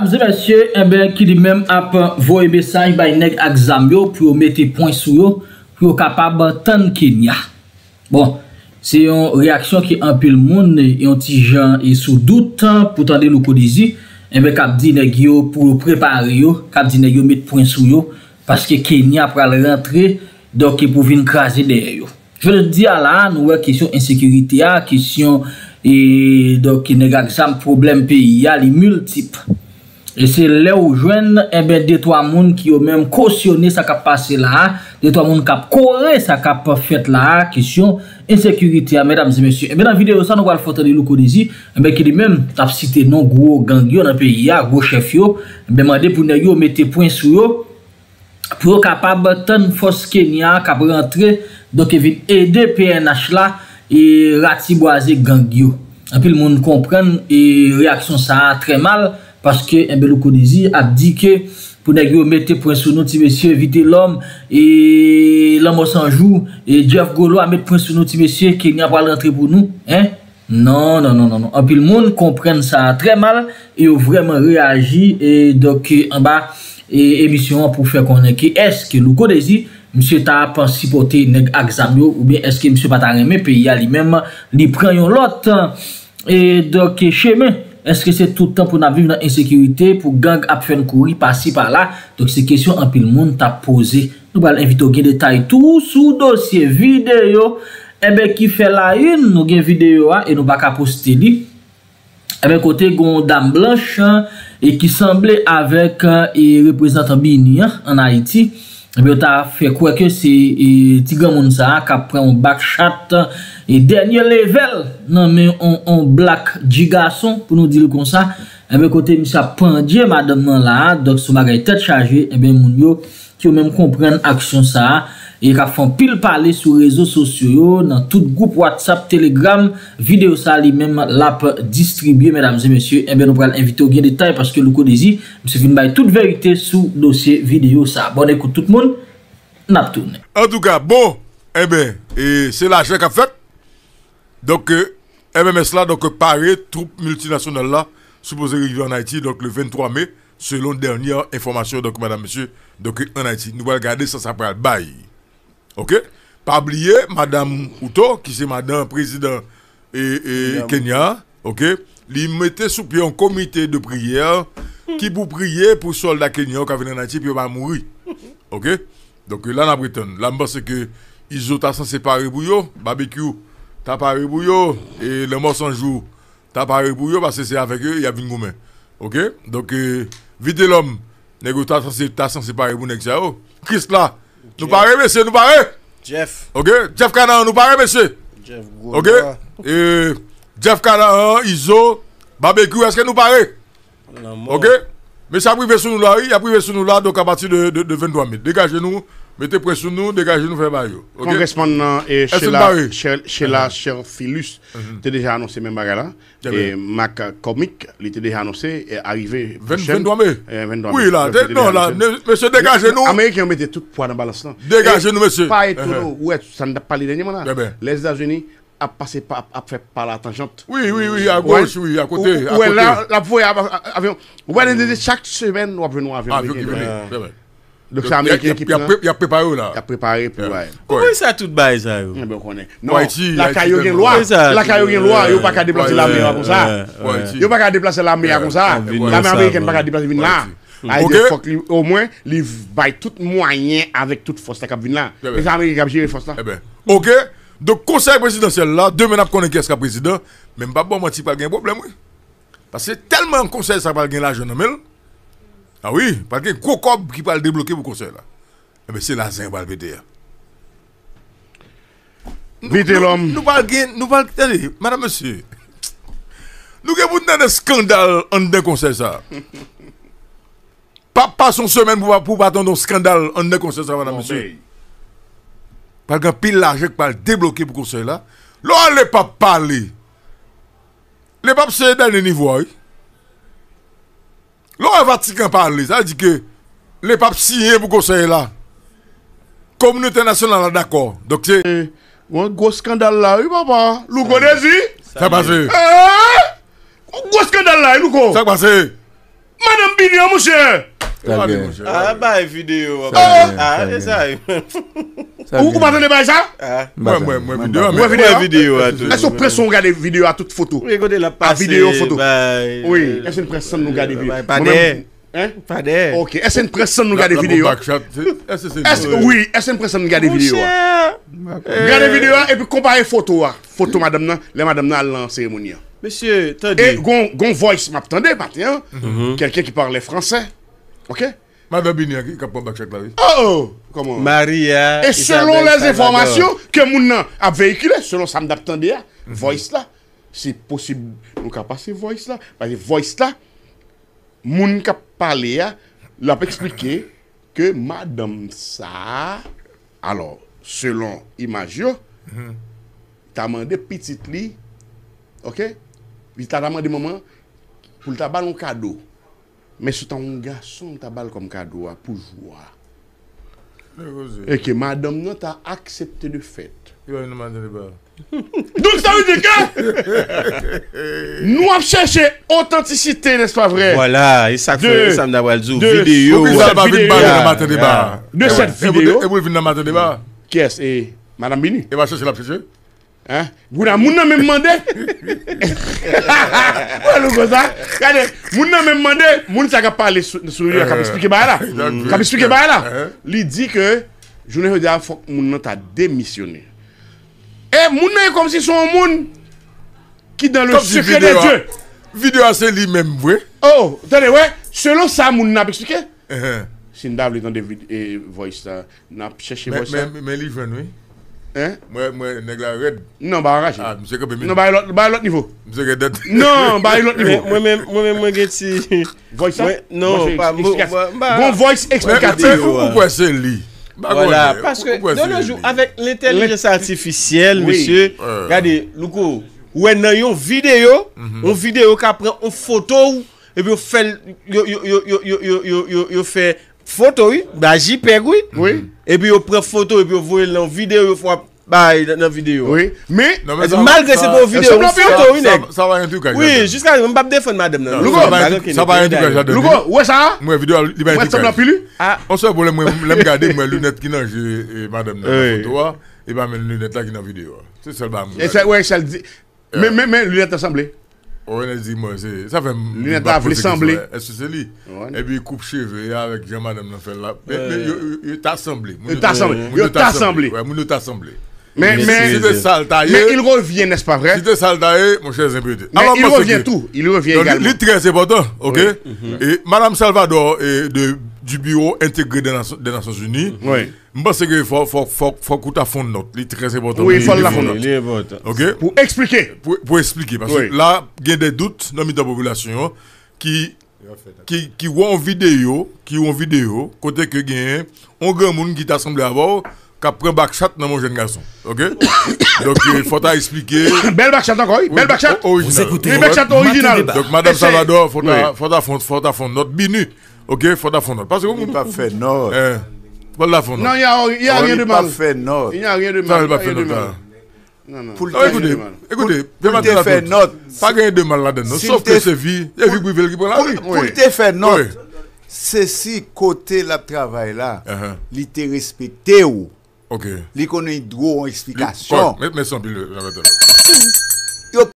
mesdames et messieurs, eh ben, qui lui-même a envoyé message par nèg ak zam yo pour mettre point sur yo pour capable tendre Kenya. Bon, c'est une réaction qui empile monde et un petit gens et sous doute pour tendre nous codisi, eh ben cap dit nèg yo pour préparer yo, cap dit nèg yo mettre point sur yo parce que Kenya pral rentrer donc pour venir craser derrière yo. Je le dis à la nous question insécurité à question et donc il nèg exam problème pays y a les multiples et c'est là où joindre et ben des trois monde qui ont même cautionné ça qu'a passé là des trois monde qui a corré ça qu'a fait là question insécurité mesdames et messieurs et ben dans vidéo ça nous va faire de l'Okonisi et ben qui lui-même t'a cité non gros gang yo dans pays a gros chef yo ben demander pour nèg yo mettre point sur yo pour capable tendre force Kenya cap rentrer donc vite aider PNH là et ratiboiser gang yo en pile monde comprendre et réaction ça très mal parce que Mbelokonizi a dit que pour nèg yo mettre point sur nous ti monsieur éviter l'homme et l'homme sans jour et Jeff Golo a mettre point sur nous ti monsieur qui n'a pas rentrer pour nous hein non non non non non en pile monde comprendre ça très mal et vraiment réagi et donc en bas et émission pour faire connaître est-ce que Lokodesi monsieur t'a pas supporté nèg examio ou bien est-ce que monsieur pas t'a remet pays lui-même li prend yon l'autre et donc chemin est-ce que c'est tout le temps pour nous vivre dans insécurité pour gang a fait courir par-ci par-là donc c'est question en pile monde t'a posé nous allons inviter au détail tout sous dossier vidéo et ben qui fait la une nous gain vidéo et nous pas poster li et ben côté gon dame blanche et qui semblait avec et représentant BINI en Haïti et bien t'as fait quoi que c'est Tigre Mounsa qui a pris un backshot et dernier level non mais on black du garçon pour nous dire comme ça et bien côté monsieur Pandier madame là donc son bagage tête chargée et bien mounio qui même comprendre action ça et qui font pile parler sur réseaux sociaux dans tout groupe WhatsApp Telegram vidéo ça lui même l'app distribué mesdames et messieurs et bien nous allons inviter au gain détail parce que Lokodesi monsieur vient bailler toute vérité sous dossier vidéo ça bonne écoute tout le monde n'a tourné en tout cas bon eh bien et c'est l'argent qu'a fait donc MMS là donc paré troupe multinationale là supposé arriver en Haïti donc le 23 mai selon dernière information donc madame monsieur donc en Haïti nous allons regarder ça après le bail. OK? Pas oublier madame Outo qui c'est madame président et Kenya, OK? Li mettait sous pied un comité de prière qui pour prier pour soldats Kenya qui viennent en Haïti puis va mourir. OK? Donc là la Bretagne, là pense que ils ont sans séparer pour yo, barbecue, t'as paré pour yo et le mort sans jour, t'as paré pour yo parce que c'est avec eux, il y a une gomme. OK? Donc vite l'homme, négocia sans séparer pour négocier. Christ là nous parlons, monsieur, nous parlons. Jeff. OK? Jeff Canaan, nous parlons, monsieur. Jeff Goula. OK? Et Jeff Canaan, Iso, Barbecue, est-ce que nous parlons? OK? Mais ça a privé sur nous là, il a privé sur nous là, donc à partir de 23 000. Dégagez-nous, mettez pression sur nous, dégagez-nous, faites bail. OK? Congressman, chez la chère Philus, tu as déjà annoncé même bagarre là. Et Mac Comic, il était déjà annoncé, est arrivé. 23 mai. Oui, là, non, là, monsieur, dégagez-nous. Les Américains mettaient tout poids dans la balance là. Dégagez-nous, monsieur. Pas étonnant, ouais, ça n'a pas les derniers mois là. Les États-Unis a passé par la tangente. Oui, oui, oui, à gauche, oui, à côté. Oui, là, la voie avion. Oui, chaque semaine, nous avons un avion. Donc, c'est américain qui prend. Il a préparé là. Il a préparé pour. Oui, ça tout bail ça. Non, la caillou gagne loi. La caillou gagne loi, il pas qu'à déplacer la mer comme ça. Il pas qu'à déplacer la mer comme ça. La mer américaine pas qu'à déplacer là. Au moins, il bail tout moyen avec toute force qui vient là. Les Américains qui gèrent force là. OK. Donc conseil présidentiel là, demain on connaît qui est président, même pas bon menti pas gain problème oui. Parce que tellement conseil ça pas gain l'argent non mais. Ah oui, parce que gros cob qui va débloquer pour conseil là. Eh ben c'est la zin va le péter. Vite l'homme. Nous pas gain, nous pas attendez, madame monsieur. Nous avons un scandale en dedans conseil ça. Pas son semaine pour attendre un scandale en dedans conseil ça madame monsieur. Parce qu'un pile l'argent qui va débloquer pour le conseil là. Là, les papes parlent. Les papes sont dans le niveau. Là, le Vatican parle. Ça veut dire que les papes signent pour le conseil là. Communauté nationale d'accord. Donc c'est. Un gros scandale là, oui, papa. Lokodesi. Ça passe. Un gros scandale là, Lokodesi. Ça passe. Madame Bini, monsieur. Ah, bah, vidéo. Ah, c'est ça. Vous m'avez pas ça? Ah, vidéo. Est-ce que vous pressez regarder vidéo à toute photo? Regardez la page. Vidéo, photo. Oui, est-ce que vous pressez nous regarder vidéo? Pas d'air. Hein? Pas d'air. Ok, est-ce que vous pressez nous regarder vidéo? Oui, est-ce que vous pressez nous regarder vidéo? Regardez vidéo et puis comparez photo. Photo, madame, les madame, la cérémonie. Monsieur, t'as dit. Et gon voice, m'attendez, matin. Quelqu'un qui parlait français. Ok? Madame Bini, qui a pas de la vie. Oh, comment? Maria. Et selon les informations que Mouna a véhiculées, selon Sam Daptandea, voice là, c'est possible. Nous avons passé voice là. Parce que voice là, Mouna qui a parlé, l'a expliqué que Madame ça, alors, selon Imagio, t'as demandé petite lit, ok? Il t'a demandé maman pour le tabac un cadeau. Mais c'est un garçon qui a balle comme cadeau pour jouer. Et que madame n'a pas accepté de fait. Donc ça veut dire que nous avons cherché authenticité, n'est-ce pas vrai? Voilà, et ça fait ça de vidéo. De cette vidéo. Et vous venez dans le débat. Qui est-ce? Et madame Bini? Et va chercher la petite. Hein? Vous n'avez même demandé? Vous n'avez même demandé? Vous n'avez pas parlé sur lui. Vous expliqué là. Vous expliqué là. Il dit que je ne veux dire faut que mon a démissionné. Et mon est comme si son monde qui dans le secret de Dieu. Vidéo c'est lui-même, oui. Oh, attendez, ouais. Selon ça, mon n'a expliqué. Si nous avons des vidéos, voice, n'a cherché voice. Mais livre, oui. Hein? Moi, red. Non, bah, ah, monsieur, non, bah, l'autre niveau. Monsieur, non, bah, l'autre niveau. Moi, voice, non, pas bon, voice explicative. Pourquoi c'est lui? Voilà, parce que, dans le jour, avec l'intelligence artificielle, monsieur, regardez, Louko, ouais, non, yon vidéo, on vidéo qu'après, on photo, et puis on fait, photo, oui, bah, JPEG, oui. Oui. Et puis, on prend photo, et puis, on voit la vidéo, on voit la vidéo. Oui. Mais, malgré c'est pour vidéo, on photo, oui, ça va un truc, oui, jusqu'à ce que je ne vais pas défendre, madame. Ça va un truc, Louko, où est ça? Moi, vidéo, il va être. On se voit, je regarde, moi, lunettes qui n'ont pas, madame, photo, et bien, mes lunettes là qui n'ont vidéo. C'est ça, le oui, ça le dit. Mais, lunettes assemblées. On a dit, moi, c'est. Ça fait. Lunettes à l'assemblée. Est-ce que c'est lui? Et puis, coupe cheveux avec Jean-Madame Nafella. Il t'a assemblé. Il t'a assemblé. Il t'a assemblé. Il t'a assemblé. Mais il revient, n'est-ce pas vrai? Si tu saltaillé, mon cher Zimbabwe. Il revient tout. Il revient également. C'est très important, ok? Et Madame Salvador du bureau intégré des Nations Unies. Oui. Je pense qu'il faut que tu fasses une note. C'est très important. Oui, il faut la note. Pour expliquer. Pour expliquer. Parce que là, il y a des doutes dans la population qui ont vidéo, côté que il y a un grand monde qui t'assemble à bord, qui prend backchat dans mon jeune garçon. Ok? Donc, il faut expliquer. Belle backchat encore. Belle backchat. Vous écoutez. Belle backchat originale. Donc, Madame Salvador, il faut ta fond note. BINUH. Ok, faut la fondre. Parce que vous ne pouvez pas faire note. Faut la fondre. Non, il n'y a rien de mal. Il n'y a rien de mal. Il n'y a rien de mal. Non, non. Écoutez, pour te faire note. Pas gagner de mal là-dedans. Sauf que c'est vie. Il y a du privé qui prend la vie. Pour te faire note, ceci côté la travail là, il te respecte ou. Ok. Il connaît droit en explication. Mais sans pile, la bête là.